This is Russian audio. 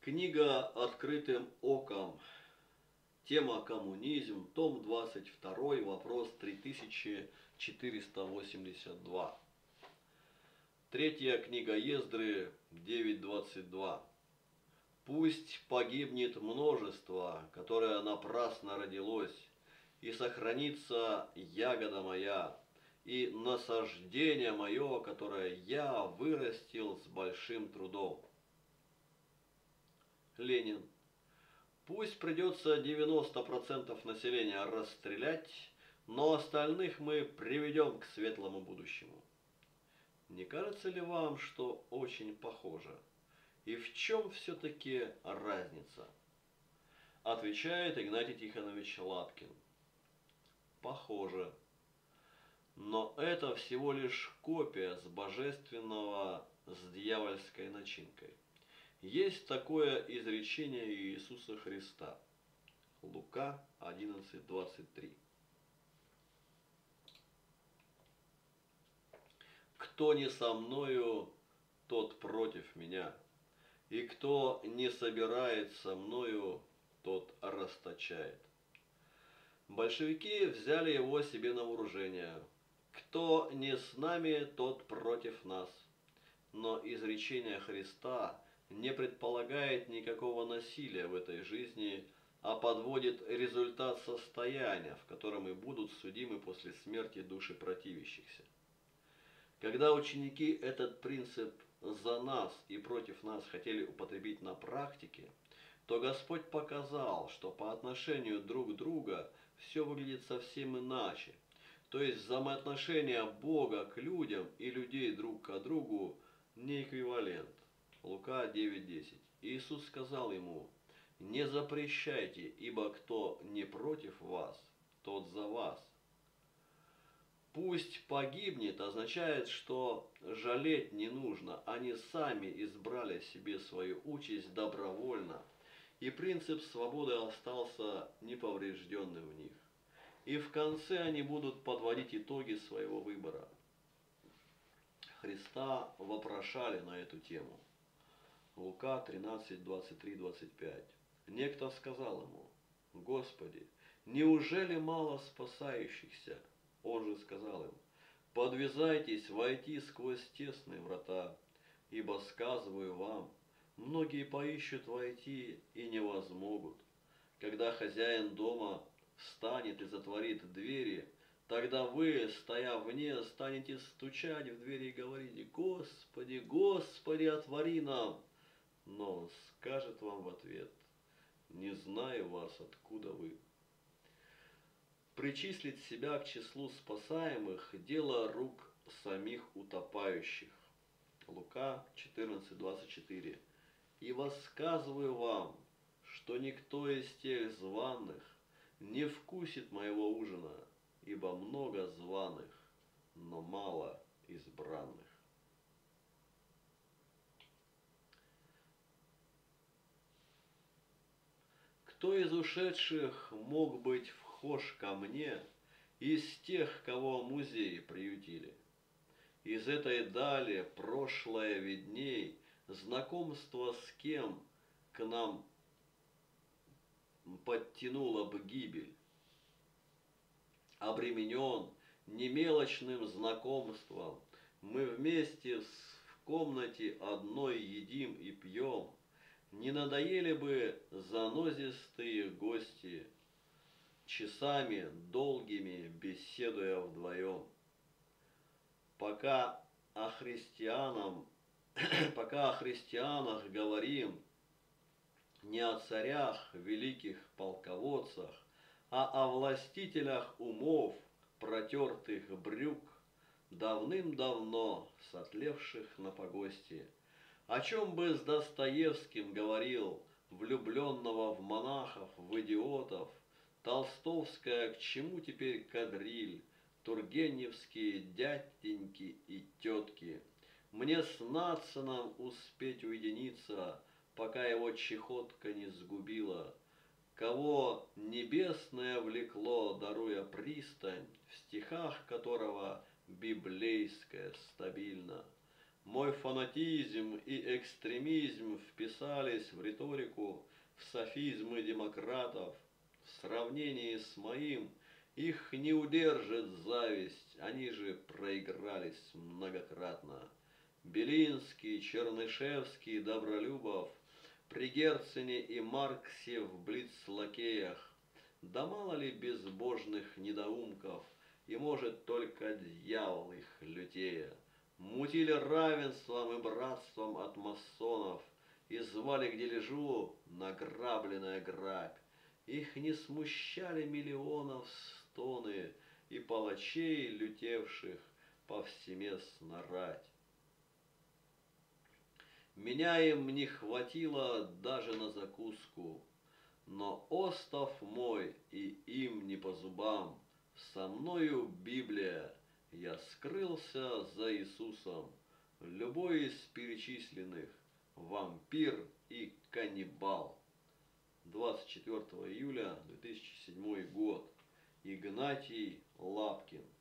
Книга «Открытым оком». Тема «Коммунизм». Том 22. Вопрос 3482. Третья книга Ездры 9.22. «Пусть погибнет множество, которое напрасно родилось, и сохранится ягода моя, и насаждение мое, которое я вырастил с большим трудом». Ленин. «Пусть придется 90% населения расстрелять, но остальных мы приведем к светлому будущему». Не кажется ли вам, что очень похоже? И в чем все-таки разница? Отвечает Игнатий Тихонович Лапкин. Похоже. Но это всего лишь копия с божественного с дьявольской начинкой. Есть такое изречение Иисуса Христа. Лука 11:23. «Кто не со мною, тот против меня, и кто не собирает со мною, тот расточает». Большевики взяли его себе на вооружение. «Кто не с нами, тот против нас». Но изречение Христа не предполагает никакого насилия в этой жизни, а подводит результат состояния, в котором и будут судимы после смерти души противящихся. Когда ученики этот принцип «за нас» и «против нас» хотели употребить на практике, то Господь показал, что по отношению друг друга все выглядит совсем иначе. То есть взаимоотношения Бога к людям и людей друг к другу не эквивалент. Лука 9:10. Иисус сказал ему: «Не запрещайте, ибо кто не против вас, тот за вас». «Пусть погибнет» означает, что жалеть не нужно, они сами избрали себе свою участь добровольно, и принцип свободы остался неповрежденным в них. И в конце они будут подводить итоги своего выбора. Христа вопрошали на эту тему. Лука 13:23-25. Некто сказал ему: «Господи, неужели мало спасающихся?» Он же сказал им: «Подвязайтесь войти сквозь тесные врата, ибо, сказываю вам, многие поищут войти и не возмогут. Когда хозяин дома встанет и затворит двери, тогда вы, стоя вне, станете стучать в двери и говорите: «Господи, Господи, отвори нам!» Но он скажет вам в ответ: «Не знаю вас, откуда вы». Причислить себя к числу спасаемых – дело рук самих утопающих. Лука 14:24. «И воссказываю вам, что никто из тех званых не вкусит моего ужина, ибо много званых, но мало избранных». «Кто из ушедших мог быть вкусен ко мне из тех, кого музеи приютили? Из этой дали прошлое видней, знакомство с кем к нам подтянуло бы гибель. Обременен немелочным знакомством, мы вместе в комнате одной едим и пьем, не надоели бы занозистые гости, часами долгими беседуя вдвоем. Пока о христианах говорим, не о царях, великих полководцах, а о властителях умов, протертых брюк, давным-давно сотлевших на погосте. О чем бы с Достоевским говорил, влюбленного в монахов, в идиотов? Толстовская, к чему теперь кадриль, Тургеневские дяденьки и тетки? Мне с Нацином успеть уединиться, пока его чехотка не сгубила. Кого небесное влекло, даруя пристань, в стихах которого библейская стабильно. Мой фанатизм и экстремизм вписались в риторику, в софизмы демократов. В сравнении с моим их не удержит зависть, они же проигрались многократно. Белинский, Чернышевский, Добролюбов, при Герцене и Марксе в блиц-лакеях. Да мало ли безбожных недоумков, и может только дьявол их лютее. Мутили равенством и братством от масонов, и звали к дележу награбленная грабь. Их не смущали миллионов стоны и палачей, лютевших повсеместно рать. Меня им не хватило даже на закуску, но остов мой и им не по зубам. Со мною Библия, я скрылся за Иисусом. Любой из перечисленных вампир и каннибал. 24 июля 2007 год. Игнатий Лапкин.